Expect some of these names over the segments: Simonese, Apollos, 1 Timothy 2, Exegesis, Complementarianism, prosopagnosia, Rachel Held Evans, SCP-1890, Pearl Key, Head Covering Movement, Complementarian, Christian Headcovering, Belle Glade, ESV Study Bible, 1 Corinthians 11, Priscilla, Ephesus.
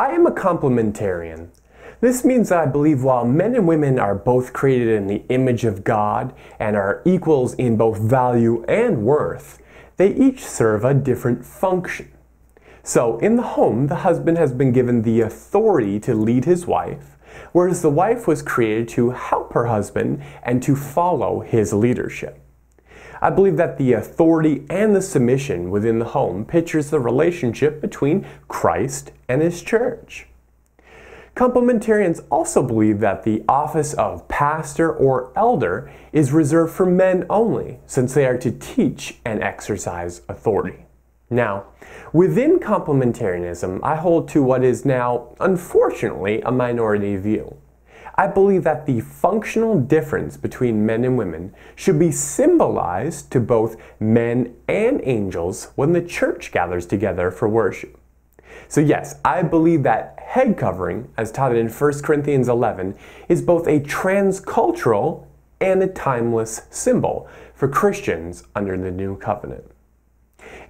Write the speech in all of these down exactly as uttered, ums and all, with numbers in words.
I am a complementarian. This means I believe while men and women are both created in the image of God and are equals in both value and worth, they each serve a different function. So in the home, the husband has been given the authority to lead his wife, whereas the wife was created to help her husband and to follow his leadership. I believe that the authority and the submission within the home pictures the relationship between Christ and his church. Complementarians also believe that the office of pastor or elder is reserved for men only, since they are to teach and exercise authority. Now, within complementarianism, I hold to what is now, unfortunately, a minority view. I believe that the functional difference between men and women should be symbolized to both men and angels when the church gathers together for worship. So yes, I believe that head covering, as taught in First Corinthians eleven, is both a transcultural and a timeless symbol for Christians under the New Covenant.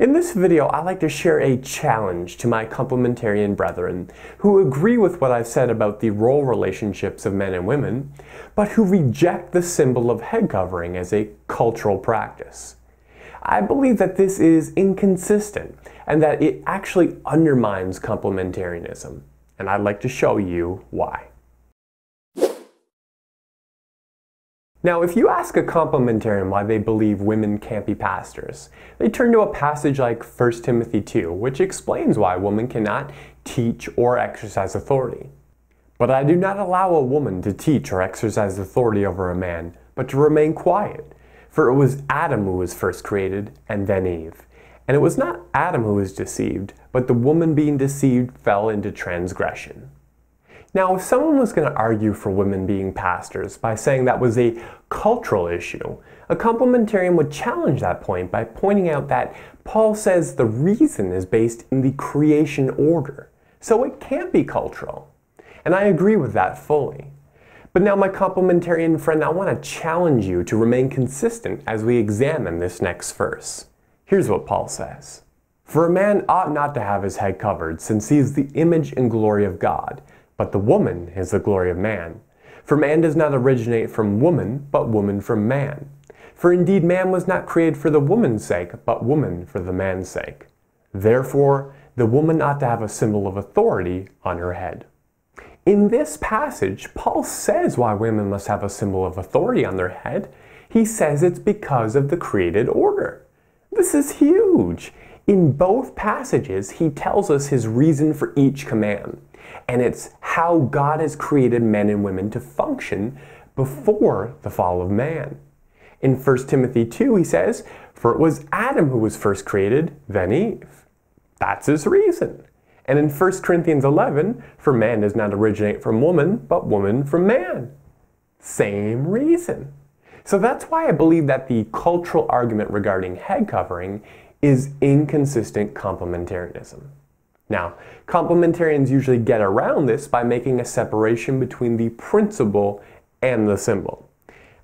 In this video, I'd like to share a challenge to my complementarian brethren who agree with what I've said about the role relationships of men and women, but who reject the symbol of head covering as a cultural practice. I believe that this is inconsistent and that it actually undermines complementarianism, and I'd like to show you why. Now, if you ask a complementarian why they believe women can't be pastors, they turn to a passage like First Timothy two, which explains why women cannot teach or exercise authority. But I do not allow a woman to teach or exercise authority over a man, but to remain quiet. For it was Adam who was first created, and then Eve. And it was not Adam who was deceived, but the woman being deceived fell into transgression. Now, if someone was going to argue for women being pastors by saying that was a cultural issue, a complementarian would challenge that point by pointing out that Paul says the reason is based in the creation order, so it can't be cultural. And I agree with that fully. But now, my complementarian friend, I want to challenge you to remain consistent as we examine this next verse. Here's what Paul says. For a man ought not to have his head covered, since he is the image and glory of God. But the woman is the glory of man. For man does not originate from woman, but woman from man. For indeed man was not created for the woman's sake, but woman for the man's sake. Therefore, the woman ought to have a symbol of authority on her head. In this passage, Paul says why women must have a symbol of authority on their head. He says it's because of the created order. This is huge. In both passages, he tells us his reason for each command. And it's how God has created men and women to function before the fall of man. In First Timothy two, he says, for it was Adam who was first created, then Eve. That's his reason. And in First Corinthians eleven, for man does not originate from woman, but woman from man. Same reason. So that's why I believe that the cultural argument regarding head covering is inconsistent complementarianism. Now, complementarians usually get around this by making a separation between the principle and the symbol.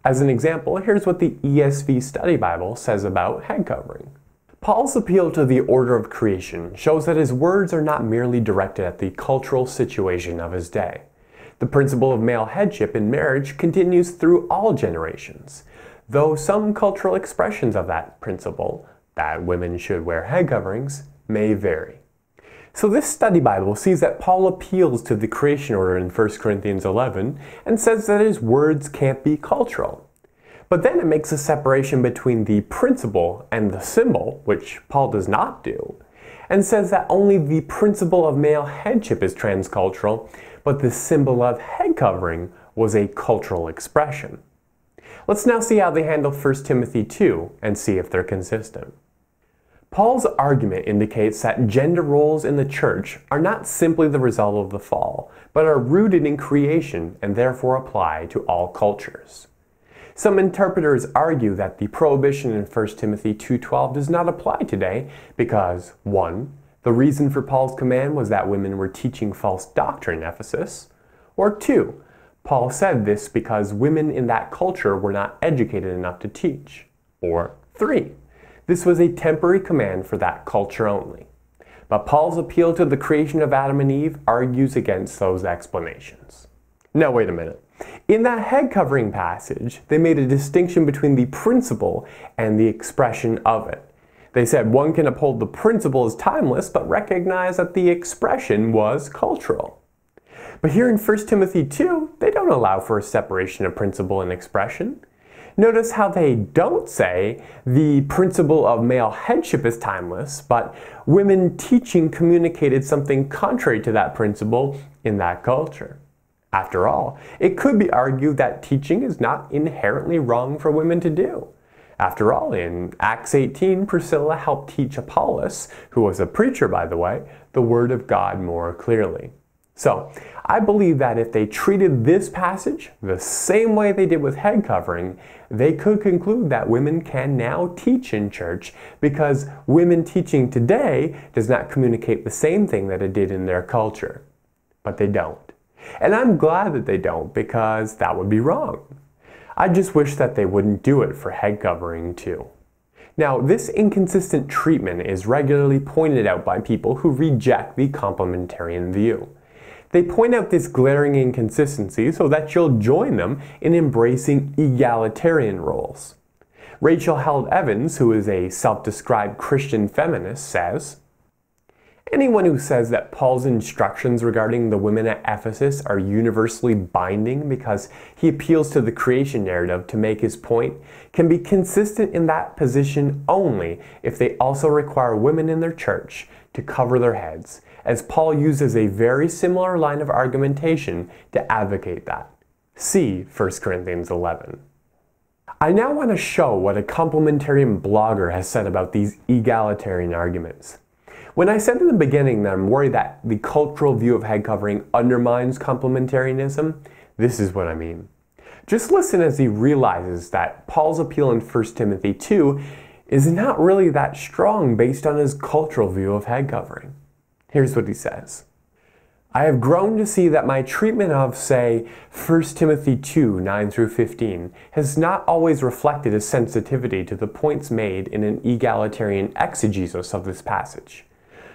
As an example, here's what the E S V Study Bible says about head covering. Paul's appeal to the order of creation shows that his words are not merely directed at the cultural situation of his day. The principle of male headship in marriage continues through all generations, though some cultural expressions of that principle, that women should wear head coverings, may vary. So this study Bible sees that Paul appeals to the creation order in First Corinthians eleven and says that his words can't be cultural. But then it makes a separation between the principle and the symbol, which Paul does not do, and says that only the principle of male headship is transcultural, but the symbol of head covering was a cultural expression. Let's now see how they handle First Timothy two and see if they're consistent. Paul's argument indicates that gender roles in the church are not simply the result of the fall, but are rooted in creation and therefore apply to all cultures. Some interpreters argue that the prohibition in First Timothy two twelve does not apply today because, one, the reason for Paul's command was that women were teaching false doctrine in Ephesus, or two, Paul said this because women in that culture were not educated enough to teach, or three, this was a temporary command for that culture only. But Paul's appeal to the creation of Adam and Eve argues against those explanations. Now wait a minute. In that head covering passage, they made a distinction between the principle and the expression of it. They said one can uphold the principle as timeless, but recognize that the expression was cultural. But here in First Timothy two, they don't allow for a separation of principle and expression. Notice how they don't say the principle of male headship is timeless, but women teaching communicated something contrary to that principle in that culture. After all, it could be argued that teaching is not inherently wrong for women to do. After all, in Acts eighteen, Priscilla helped teach Apollos, who was a preacher by the way, the Word of God more clearly. So, I believe that if they treated this passage the same way they did with head covering, they could conclude that women can now teach in church because women teaching today does not communicate the same thing that it did in their culture. But they don't. And I'm glad that they don't, because that would be wrong. I just wish that they wouldn't do it for head covering too. Now, this inconsistent treatment is regularly pointed out by people who reject the complementarian view. They point out this glaring inconsistency so that you'll join them in embracing egalitarian roles. Rachel Held Evans, who is a self-described Christian feminist, says, "Anyone who says that Paul's instructions regarding the women at Ephesus are universally binding because he appeals to the creation narrative to make his point can be consistent in that position only if they also require women in their church to cover their heads, as Paul uses a very similar line of argumentation to advocate that. See First Corinthians eleven. I now want to show what a complementarian blogger has said about these egalitarian arguments. When I said in the beginning that I'm worried that the cultural view of head covering undermines complementarianism, this is what I mean. Just listen as he realizes that Paul's appeal in First Timothy two is not really that strong based on his cultural view of head covering. Here's what he says. "I have grown to see that my treatment of, say, First Timothy two, nine through fifteen has not always reflected a sensitivity to the points made in an egalitarian exegesis of this passage.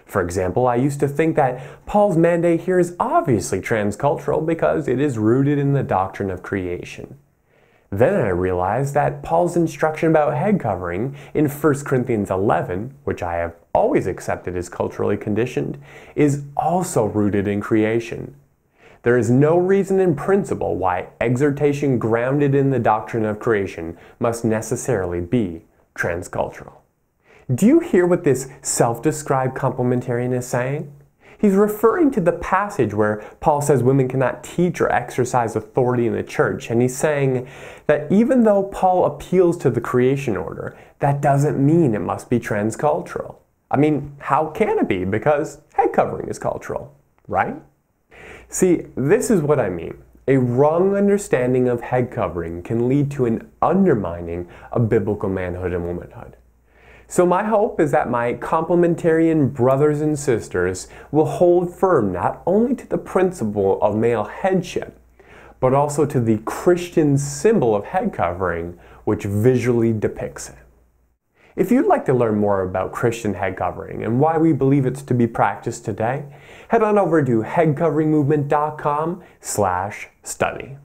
For example, I used to think that Paul's mandate here is obviously transcultural because it is rooted in the doctrine of creation. Then I realized that Paul's instruction about head covering in First Corinthians eleven, which I have always accepted as culturally conditioned, is also rooted in creation. There is no reason in principle why exhortation grounded in the doctrine of creation must necessarily be transcultural." Do you hear what this self-described complementarian is saying? He's referring to the passage where Paul says women cannot teach or exercise authority in the church, and he's saying that even though Paul appeals to the creation order, that doesn't mean it must be transcultural. I mean, how can it be? Because head covering is cultural, right? See, this is what I mean. A wrong understanding of head covering can lead to an undermining of biblical manhood and womanhood. So my hope is that my complementarian brothers and sisters will hold firm not only to the principle of male headship, but also to the Christian symbol of head covering, which visually depicts it. If you'd like to learn more about Christian head covering and why we believe it's to be practiced today, head on over to headcoveringmovement dot com slash study.